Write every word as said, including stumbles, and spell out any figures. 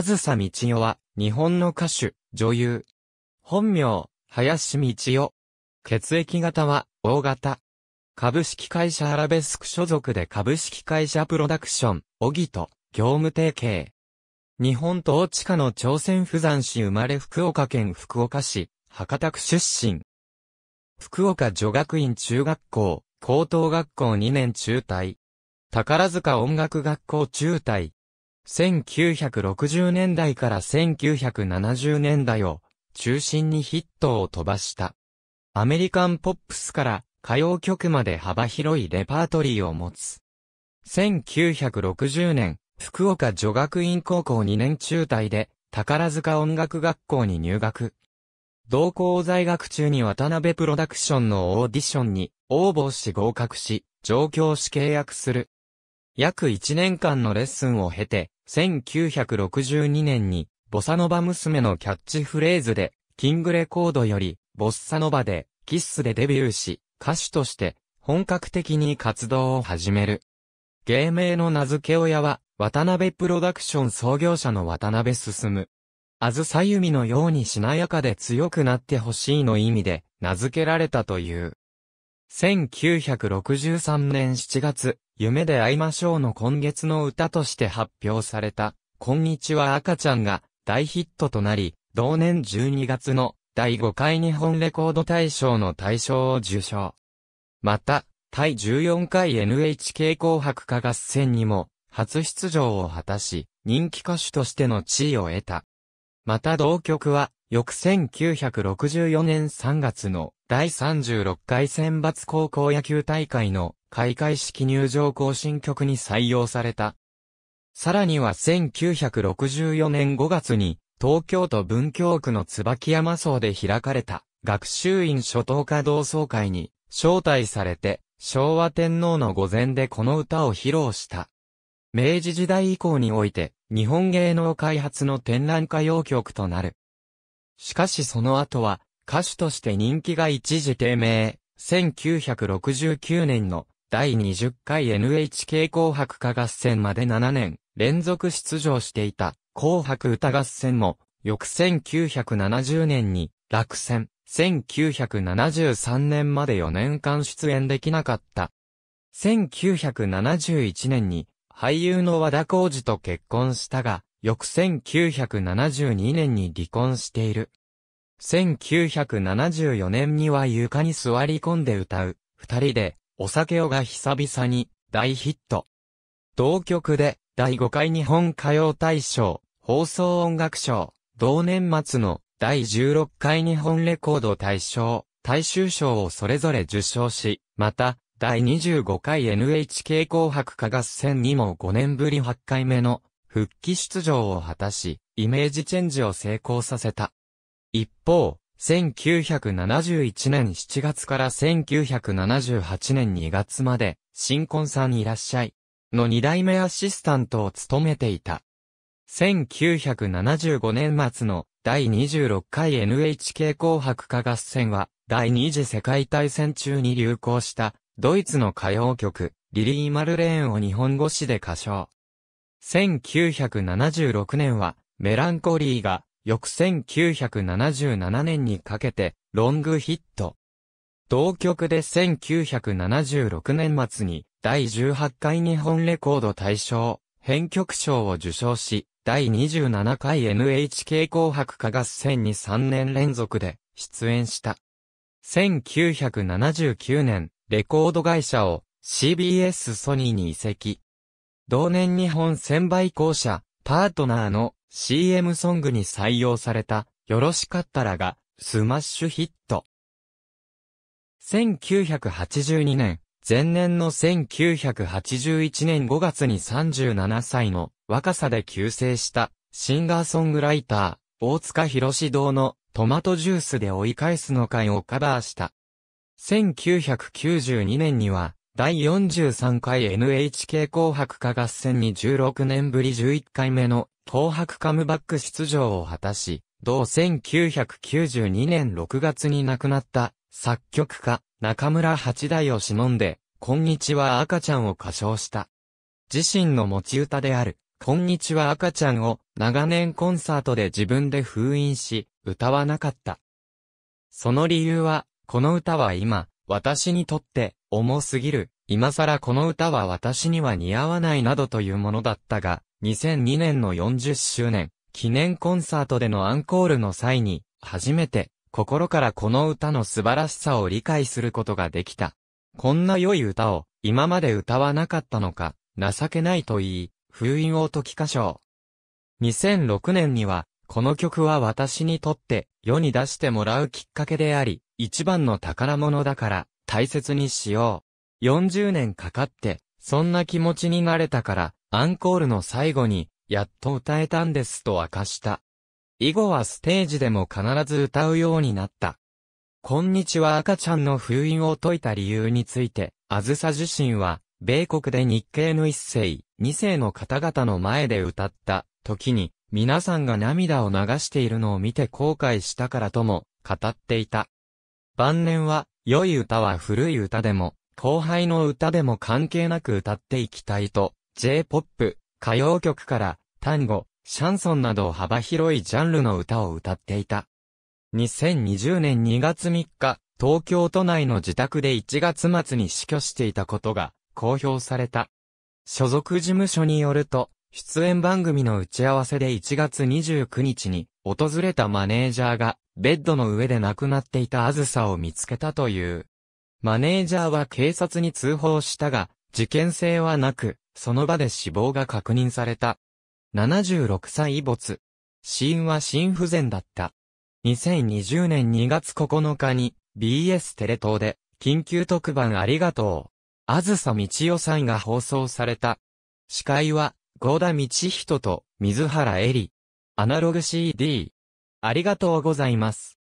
梓みちよは、日本の歌手、女優。本名、林美千代。血液型は、オー型。株式会社アラベスク所属で株式会社プロダクション、オギと、業務提携。日本統治下の朝鮮釜山市生まれ福岡県福岡市、博多区出身。福岡女学院中学校、高等学校にねん中退。宝塚音楽学校中退。せんきゅうひゃくろくじゅうねんだいからせんきゅうひゃくななじゅうねんだいを中心にヒットを飛ばした。アメリカンポップスから歌謡曲まで幅広いレパートリーを持つ。せんきゅうひゃくろくじゅうねん、福岡女学院高校にねん中退で宝塚音楽学校に入学。同校在学中に渡辺プロダクションのオーディションに応募し合格し、上京し契約する。約いちねんかんのレッスンを経て、せんきゅうひゃくろくじゅうにねんに、ボサノバ娘のキャッチフレーズで、キングレコードより、ボッサノバで、キッスでデビューし、歌手として、本格的に活動を始める。芸名の名付け親は、渡辺プロダクション創業者の渡辺進。梓由美のようにしなやかで強くなってほしいの意味で、名付けられたという。せんきゅうひゃくろくじゅうさんねんしちがつ、夢で会いましょうの今月の歌として発表された、こんにちは赤ちゃんが大ヒットとなり、同年じゅうにがつのだいごかい日本レコード大賞の大賞を受賞。また、第じゅうよんかい エヌエイチケー 紅白歌合戦にも初出場を果たし、人気歌手としての地位を得た。また同曲は、翌せんきゅうひゃくろくじゅうよねんさんがつの第さんじゅうろっかい選抜高校野球大会の開会式入場行進曲に採用された。さらにはせんきゅうひゃくろくじゅうよねんごがつに東京都文京区の椿山荘で開かれた学習院初等科同窓会に招待されて昭和天皇の御前でこの歌を披露した。明治時代以降において日本芸能開発の展覧歌謡曲となる。しかしその後は歌手として人気が一時低迷。せんきゅうひゃくろくじゅうきゅうねんの第にじゅっかい エヌエイチケー 紅白歌合戦までななねん連続出場していた紅白歌合戦も翌せんきゅうひゃくななじゅうねんに落選、せんきゅうひゃくななじゅうさんねんまでよねんかん出演できなかった。せんきゅうひゃくななじゅういちねんに俳優の和田浩二と結婚したが、翌せんきゅうひゃくななじゅうにねんに離婚している。せんきゅうひゃくななじゅうよねんには床に座り込んで歌う、二人で、お酒をが久々に大ヒット。同曲でだいごかい日本歌謡大賞、放送音楽賞、同年末の第じゅうろっかい日本レコード大賞、大衆賞をそれぞれ受賞し、また、第にじゅうごかい エヌエイチケー 紅白歌合戦にもごねんぶりはちかいめの復帰出場を果たし、イメージチェンジを成功させた。一方、せんきゅうひゃくななじゅういちねんしちがつからせんきゅうひゃくななじゅうはちねんにがつまで、新婚さんいらっしゃいのにだいめアシスタントを務めていた。せんきゅうひゃくななじゅうごねん末の第にじゅうろっかい エヌエイチケー 紅白歌合戦は、第二次世界大戦中に流行した、ドイツの歌謡曲、リリー・マルレーンを日本語詞で歌唱。せんきゅうひゃくななじゅうろくねんは、メランコリーが、翌せんきゅうひゃくななじゅうななねんにかけてロングヒット。同曲でせんきゅうひゃくななじゅうろくねん末に第じゅうはちかい日本レコード大賞、編曲賞を受賞し、第にじゅうななかい エヌエイチケー 紅白歌合戦にさんねん連続で出演した。せんきゅうひゃくななじゅうきゅうねん、レコード会社を シービーエス ソニーに移籍。同年日本せんばい公社、パートナーのシーエム ソングに採用された、よろしかったらが、スマッシュヒット。せんきゅうひゃくはちじゅうにねん、前年のせんきゅうひゃくはちじゅういちねんごがつにさんじゅうななさいの若さで急逝した、シンガーソングライター、大塚博史堂のトマトジュースで追い返すの会をカバーした。せんきゅうひゃくきゅうじゅうにねんには、第よんじゅうさんかい エヌエイチケー 紅白歌合戦にじゅうろくねんぶりじゅういっかいめの紅白カムバック出場を果たし、同せんきゅうひゃくきゅうじゅうにねんろくがつに亡くなった作曲家中村八大を偲んで、こんにちは赤ちゃんを歌唱した。自身の持ち歌であるこんにちは赤ちゃんを長年コンサートで自分で封印し、歌わなかった。その理由は、この歌は今、私にとって重すぎる。今更この歌は私には似合わないなどというものだったが、にせんにねんのよんじゅっしゅうねん、記念コンサートでのアンコールの際に、初めて、心からこの歌の素晴らしさを理解することができた。こんな良い歌を、今まで歌わなかったのか、情けないと言い、封印を解きかしょう。にせんろくねんには、この曲は私にとって、世に出してもらうきっかけであり、一番の宝物だから、大切にしよう。よんじゅうねんかかって、そんな気持ちになれたから、アンコールの最後に、やっと歌えたんですと明かした。以後はステージでも必ず歌うようになった。こんにちは赤ちゃんの封印を解いた理由について、梓自身は、米国で日系の一世、二世の方々の前で歌った時に、皆さんが涙を流しているのを見て後悔したからとも語っていた。晩年は、良い歌は古い歌でも、後輩の歌でも関係なく歌っていきたいと、ジェイポップ、歌謡曲から、単語、シャンソンなど幅広いジャンルの歌を歌っていた。にせんにじゅうねんにがつみっか、東京都内の自宅でいちがつまつに死去していたことが公表された。所属事務所によると、出演番組の打ち合わせでいちがつにじゅうくにちに訪れたマネージャーがベッドの上で亡くなっていた梓を見つけたという。マネージャーは警察に通報したが、事件性はなく、その場で死亡が確認された。ななじゅうろくさい没。死因は心不全だった。にせんにじゅうねんにがつここのかに ビーエス テレ東で緊急特番ありがとう。梓みちよさんが放送された。司会は合田道人と水原絵里。アナログシーディー。ありがとうございます。